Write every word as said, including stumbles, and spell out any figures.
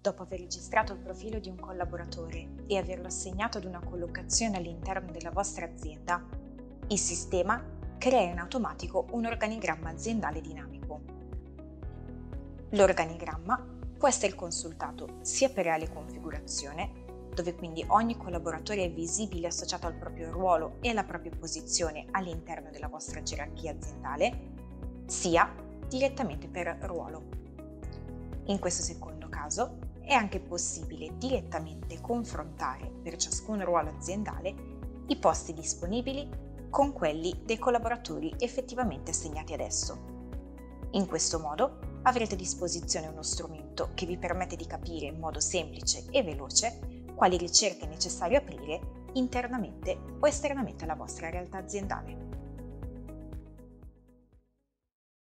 dopo aver registrato il profilo di un collaboratore e averlo assegnato ad una collocazione all'interno della vostra azienda, il sistema crea in automatico un organigramma aziendale dinamico. L'organigramma può essere consultato sia per reale configurazione, dove quindi ogni collaboratore è visibile associato al proprio ruolo e alla propria posizione all'interno della vostra gerarchia aziendale, sia direttamente per ruolo. In questo secondo caso è anche possibile direttamente confrontare per ciascun ruolo aziendale i posti disponibili con quelli dei collaboratori effettivamente assegnati ad esso. In questo modo avrete a disposizione uno strumento che vi permette di capire in modo semplice e veloce quali ricerche è necessario aprire internamente o esternamente alla vostra realtà aziendale.